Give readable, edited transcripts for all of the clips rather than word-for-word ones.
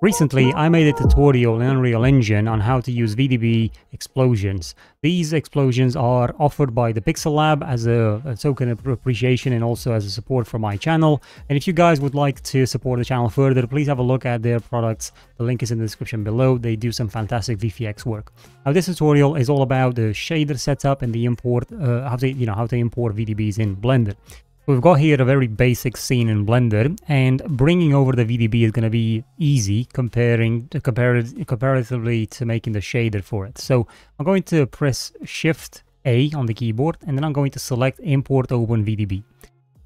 Recently, I made a tutorial in Unreal Engine on how to use VDB explosions. These explosions are offered by the Pixel Lab as a token of appreciation and also as a support for my channel. And if you guys would like to support the channel further, please have a look at their products. The link is in the description below. They do some fantastic VFX work. Now, this tutorial is all about the shader setup and the import, how to import VDBs in Blender. We've got here a very basic scene in Blender, and bringing over the VDB is going to be easy comparatively to making the shader for it. So I'm going to press Shift A on the keyboard, and then I'm going to select Import Open VDB.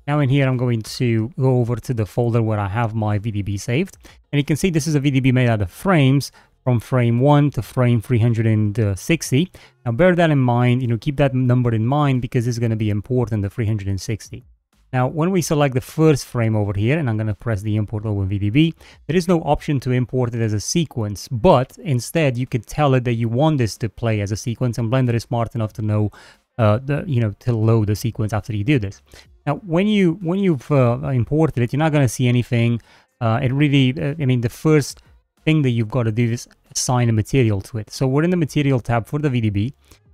Now in here, I'm going to go over to the folder where I have my VDB saved, and you can see this is a VDB made out of frames from frame 1 to frame 360. Now bear that in mind, keep that number in mind, because it's going to be important, the 360. Now, when we select the first frame over here, and I'm going to press the import over VDB, there is no option to import it as a sequence, but instead you could tell it that you want this to play as a sequence, and Blender is smart enough to know, to load the sequence after you do this. Now, when you've imported it, you're not going to see anything. The first thing that you've got to do is assign a material to it. So we're in the material tab for the VDB.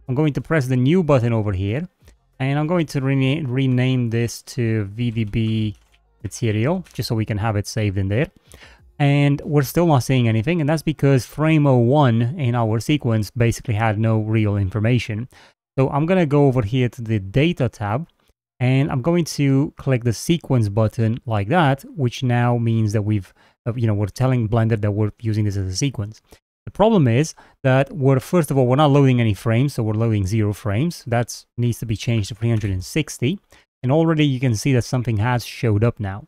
I'm going to press the new button over here. And I'm going to rename this to VDB material, just so we can have it saved in there. And we're still not seeing anything, and that's because frame 01 in our sequence basically had no real information. So I'm going to go over here to the data tab, and I'm going to click the sequence button like that, which now means that we're telling Blender that we're using this as a sequence. The problem is that first of all, we're not loading any frames, so we're loading 0 frames. That needs to be changed to 360. And already you can see that something has showed up now.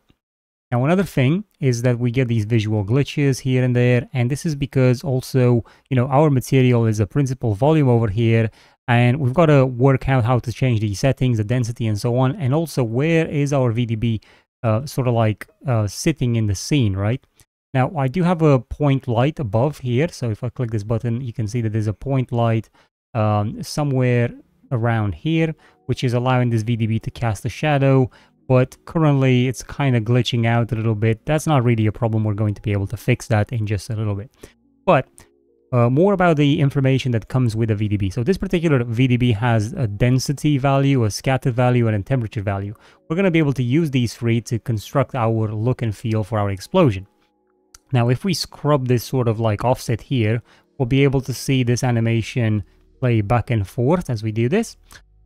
Now, another thing is that we get these visual glitches here and there. And this is because also, our material is a principal volume over here. And we've got to work out how to change the settings, the density, and so on. And also, where is our VDB sitting in the scene, right? Now, I do have a point light above here, so if I click this button, you can see that there's a point light somewhere around here, which is allowing this VDB to cast a shadow, but currently it's kind of glitching out a little bit. That's not really a problem. We're going to be able to fix that in just a little bit. But more about the information that comes with a VDB. So this particular VDB has a density value, a scatter value, and a temperature value. We're going to be able to use these three to construct our look and feel for our explosion. Now, if we scrub this offset here, we'll be able to see this animation play back and forth as we do this.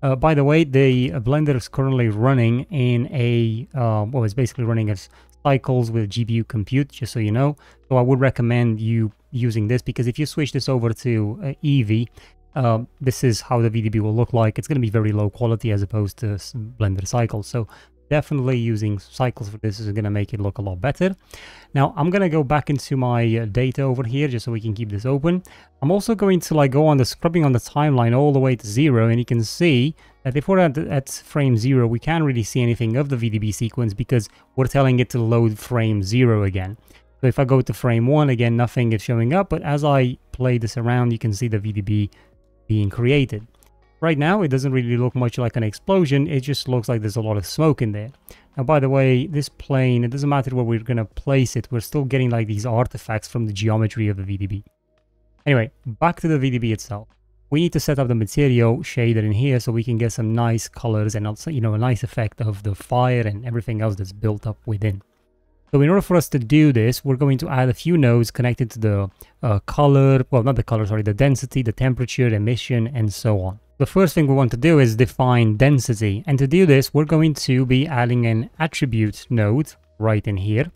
By the way, the Blender is currently running in a, it's basically running as cycles with GPU compute, just so you know. So I would recommend you using this, because if you switch this over to Eevee, this is how the VDB will look like. It's going to be very low quality as opposed to Blender cycles. So definitely using cycles for this is going to make it look a lot better. Now I'm going to go back into my data over here just so we can keep this open. I'm also going to go on the scrubbing on the timeline all the way to 0, and you can see that if we're at frame 0, we can't really see anything of the VDB sequence because we're telling it to load frame 0 again. So if I go to frame 1 again, nothing is showing up, but as I play this around, you can see the VDB being created. Right now, it doesn't really look much like an explosion. It just looks like there's a lot of smoke in there. Now, by the way, this plane, it doesn't matter where we're going to place it. We're still getting these artifacts from the geometry of the VDB. Anyway, back to the VDB itself. We need to set up the material shader in here so we can get some nice colors and also, a nice effect of the fire and everything else that's built up within. So in order for us to do this, we're going to add a few nodes connected to the the density, the temperature, emission, and so on. The first thing we want to do is define density. And to do this, we're going to be adding an attribute node right in here.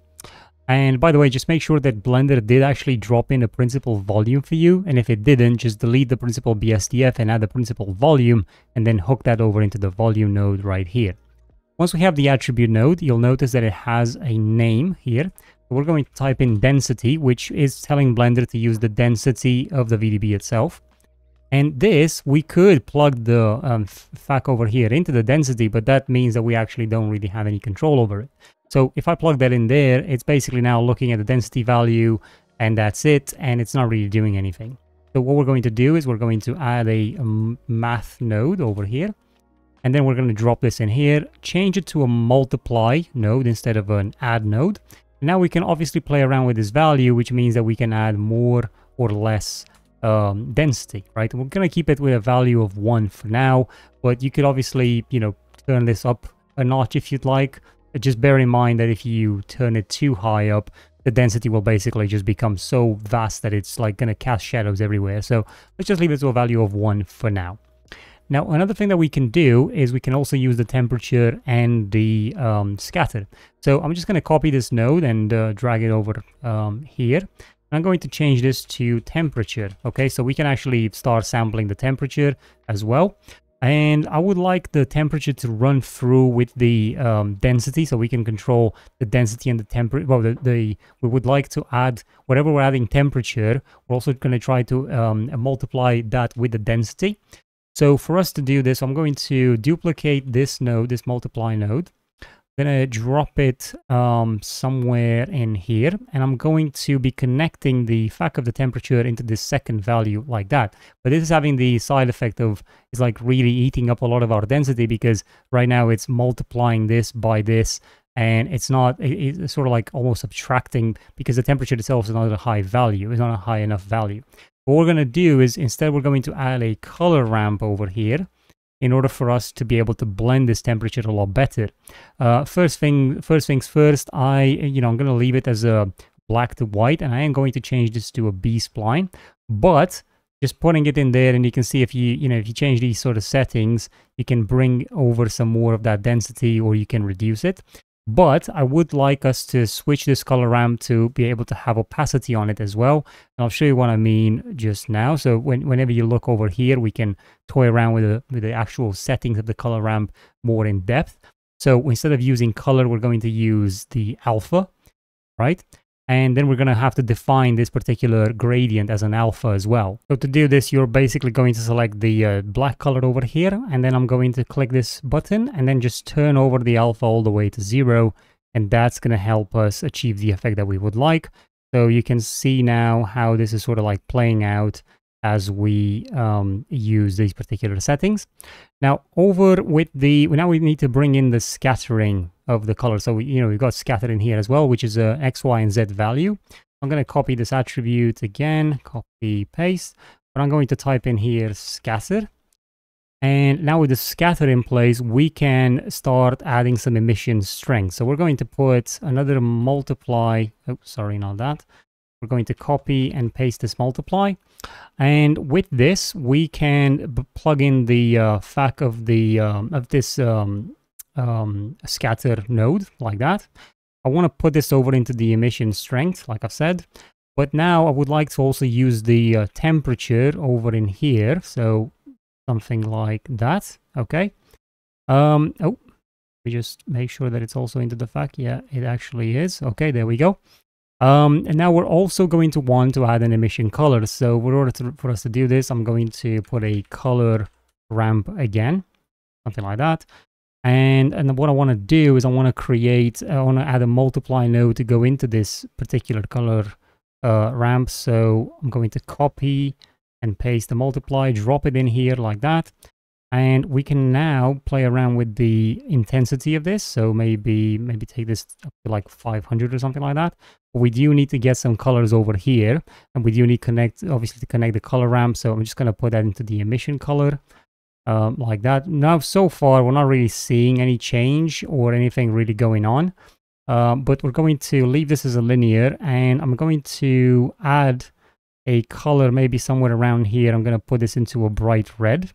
And by the way, just make sure that Blender did actually drop in a principal volume for you. And if it didn't, just delete the principal BSDF and add the principal volume, and then hook that over into the volume node right here. Once we have the attribute node, you'll notice that it has a name here. We're going to type in density, which is telling Blender to use the density of the VDB itself. And this, we could plug the FAQ over here into the density, but that means that we actually don't really have any control over it. So if I plug that in there, it's basically now looking at the density value, and that's it, and it's not really doing anything. So what we're going to do is we're going to add a math node over here, and then we're going to drop this in here, change it to a multiply node instead of an add node, Now we can obviously play around with this value, which means that we can add more or less density, right? We're going to keep it with a value of 1 for now, but you could obviously, you know, turn this up a notch if you'd like. Just bear in mind that if you turn it too high up, the density will basically just become so vast that it's like going to cast shadows everywhere. So let's just leave it to a value of 1 for now. Now, another thing that we can do is we can also use the temperature and the scatter. So I'm just going to copy this node and drag it over here. I'm going to change this to temperature. Okay, so we can actually start sampling the temperature as well. And I would like the temperature to run through with the density, so we can control the density and the temperature. Well, we would like to add, whatever we're adding temperature, we're also going to try to multiply that with the density. So for us to do this, I'm going to duplicate this node, this multiply node. I'm going to drop it somewhere in here, and I'm going to be connecting the fact of the temperature into this second value like that. But this is having the side effect of, it's like really eating up a lot of our density, because right now it's multiplying this by this, and it's not, it's sort of like almost subtracting, because the temperature itself is not a high value, it's not a high enough value. What we're going to do is instead we're going to add a color ramp over here in order for us to be able to blend this temperature a lot better. First things first, I'm going to leave it as a black to white, and I am going to change this to a B-spline. But just putting it in there, and you can see if you change these sort of settings, you can bring over some more of that density, or you can reduce it. But I would like us to switch this color ramp to be able to have opacity on it as well. And I'll show you what I mean just now. So whenever you look over here, we can toy around with the actual settings of the color ramp more in depth. So instead of using color, we're going to use the alpha, right? And then we're going to have to define this particular gradient as an alpha as well. So to do this, you're basically going to select the black color over here, and then I'm going to click this button and then just turn over the alpha all the way to 0. And that's going to help us achieve the effect that we would like. So you can see now how this is sort of like playing out as we use these particular settings. Now now we need to bring in the scattering of the color. So we've got scatter in here as well, which is a X, Y, and Z value. I'm going to copy this attribute again, copy, paste, but I'm going to type in here scatter. And now with the scatter in place, we can start adding some emission strength. So we're going to put another multiply. Oh, sorry, not that. We're going to copy and paste this multiply. And with this, we can plug in the fact of the scatter node like that. I want to put this over into the emission strength, like I've said. But now I would like to also use the temperature over in here. So something like that. Okay. We just make sure that it's also into the fact. Yeah, it actually is. Okay, there we go. And now we're also going to want to add an emission color. So in order for us to do this, I'm going to put a color ramp again, something like that. And what I want to do is I want to add a multiply node to go into this particular color ramp. So I'm going to copy and paste the multiply, drop it in here like that. And we can now play around with the intensity of this. So maybe take this up to like 500 or something like that. But we do need to get some colors over here, and we do need to connect the color ramp. So I'm just going to put that into the emission color like that. Now, so far, we're not really seeing any change or anything really going on. But we're going to leave this as a linear, and I'm going to add a color maybe somewhere around here. I'm going to put this into a bright red.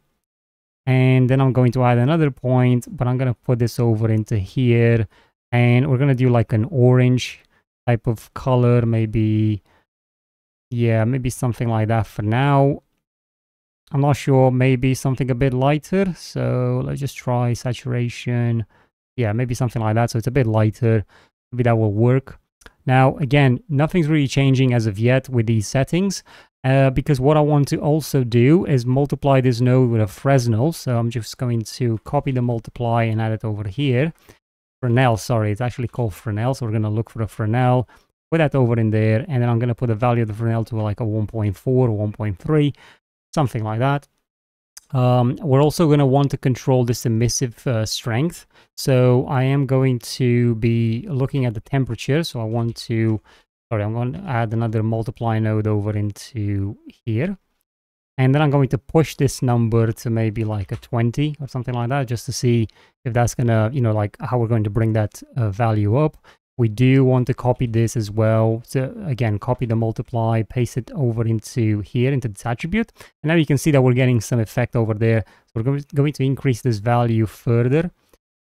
And then I'm going to add another point, but I'm going to put this over into here, and we're going to do like an orange type of color, maybe something like that for now. I'm not sure, maybe something a bit lighter. So let's just try saturation. Yeah, maybe something like that. So it's a bit lighter. Maybe that will work. Now, again, nothing's really changing as of yet with these settings. Because what I want to also do is multiply this node with a Fresnel. So I'm just going to copy the multiply and add it over here. Fresnel, sorry, it's actually called Fresnel. So we're going to look for a Fresnel, put that over in there. And then I'm going to put the value of the Fresnel to like a 1.4 or 1.3, something like that. We're also going to want to control this emissive strength. So I am going to be looking at the temperature. So I want to, sorry, I'm going to add another multiply node over into here. And then I'm going to push this number to maybe like a 20 or something like that, just to see if that's going to, you know, like how we're going to bring that value up. We do want to copy this as well. So again, copy the multiply, paste it over into here, into this attribute. And now you can see that we're getting some effect over there. So we're going to increase this value further,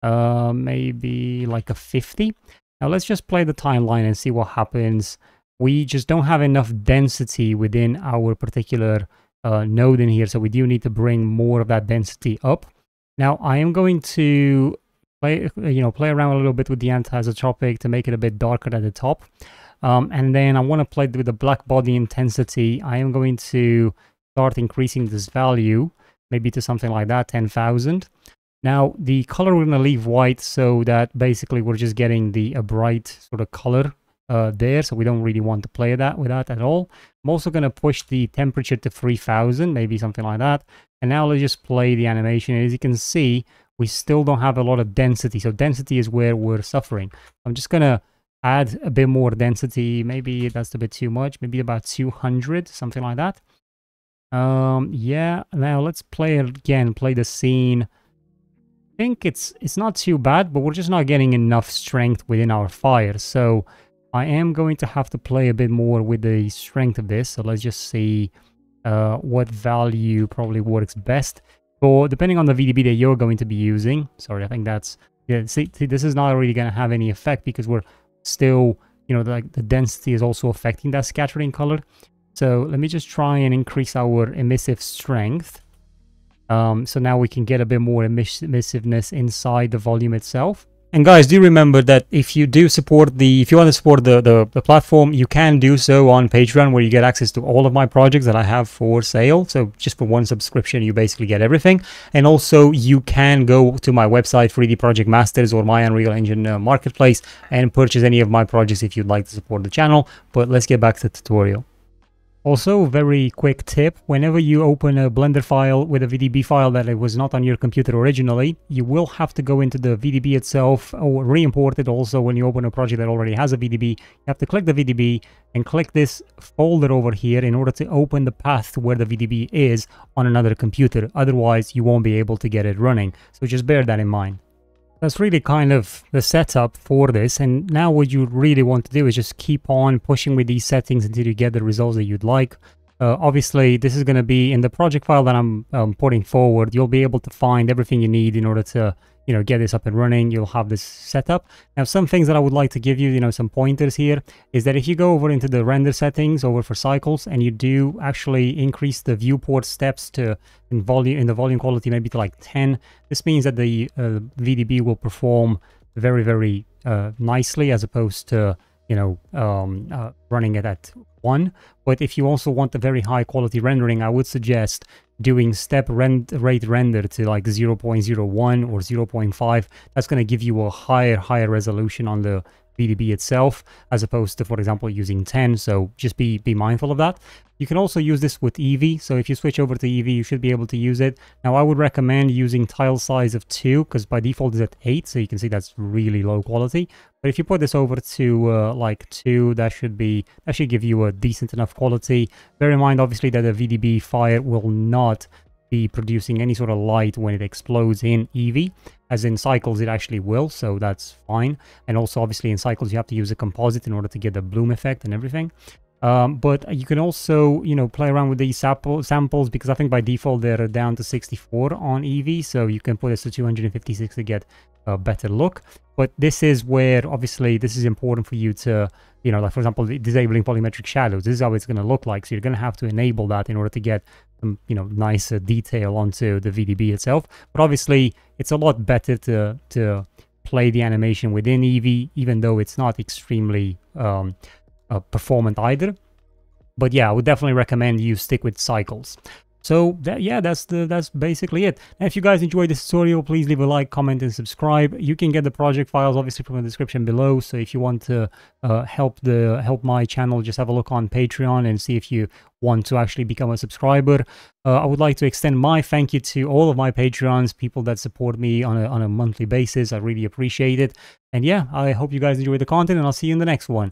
maybe like a 50. Now let's just play the timeline and see what happens. We just don't have enough density within our particular node in here. So we do need to bring more of that density up. Now I am going to play around a little bit with the anti-isotropic to make it a bit darker at the top. And then I want to play with the black body intensity. I am going to start increasing this value, maybe to something like that, 10,000. Now the color we're going to leave white so that basically we're just getting a bright sort of color there. So we don't really want to play that with that at all. I'm also going to push the temperature to 3,000, maybe something like that. And now let's just play the animation. And as you can see, we still don't have a lot of density. So density is where we're suffering. I'm just going to add a bit more density. Maybe that's a bit too much. Maybe about 200, something like that. Yeah, now let's play again, play the scene. I think it's not too bad, but we're just not getting enough strength within our fire. So I am going to have to play a bit more with the strength of this. So let's just see what value probably works best. Or depending on the VDB that you're going to be using. Sorry, I think that's, yeah, see this is not really going to have any effect because we're still, you know, like the density is also affecting that scattering color. So let me just try and increase our emissive strength. So now we can get a bit more emissiveness inside the volume itself. And guys, do remember that if you do support if you want to support the platform, you can do so on Patreon, where you get access to all of my projects that I have for sale. So just for one subscription, you basically get everything. And also you can go to my website, 3D Project Masters, or my Unreal Engine marketplace, and purchase any of my projects if you'd like to support the channel. But let's get back to the tutorial. Also, very quick tip, whenever you open a Blender file with a VDB file that it was not on your computer originally, you will have to go into the VDB itself or re-import it. Also, when you open a project that already has a VDB, you have to click the VDB and click this folder over here in order to open the path where the VDB is on another computer. Otherwise, you won't be able to get it running. So just bear that in mind. That's really kind of the setup for this. And now what you really want to do is just keep on pushing with these settings until you get the results that you'd like. Obviously, this is going to be in the project file that I'm putting forward. You'll be able to find everything you need in order to, you know, get this up and running. You'll have this setup. Now, some things that I would like to give you, you know, some pointers here, is that if you go over into the render settings over for cycles and you do actually increase the viewport steps to in the volume quality, maybe to like 10, this means that the VDB will perform very, very nicely as opposed to, you know, running it at 1. But if you also want a very high quality rendering, I would suggest doing step rate render to like 0.01 or 0.5. That's going to give you a higher resolution on the VDB itself, as opposed to, for example, using 10. So just be mindful of that. You can also use this with Eevee. So if you switch over to Eevee, you should be able to use it. Now, I would recommend using tile size of 2, because by default it's at 8. So you can see that's really low quality. But if you put this over to like 2, that should give you a decent enough quality. Bear in mind, obviously, that the VDB fire will not be producing any sort of light when it explodes in Eevee. As in cycles, it actually will, so that's fine. And also, obviously, in cycles, you have to use a composite in order to get the bloom effect and everything. But you can also, you know, play around with these samples, because I think by default they're down to 64 on Eevee, so you can put this to 256 to get a better look. But this is where, obviously, this is important for you to, you know, like, for example, disabling polymetric shadows. This is how it's going to look like, so you're going to have to enable that in order to get some, you know, nicer detail onto the VDB itself. But obviously, it's a lot better to play the animation within Eevee, even though it's not extremely performant either. But yeah, I would definitely recommend you stick with cycles. So that's basically it. And if you guys enjoyed this tutorial, please leave a like, comment, and subscribe. You can get the project files obviously from the description below. So if you want to help my channel, just have a look on Patreon and see if you want to actually become a subscriber. I would like to extend my thank you to all of my Patreons, people that support me on a monthly basis. I really appreciate it. And yeah, I hope you guys enjoyed the content, and I'll see you in the next one.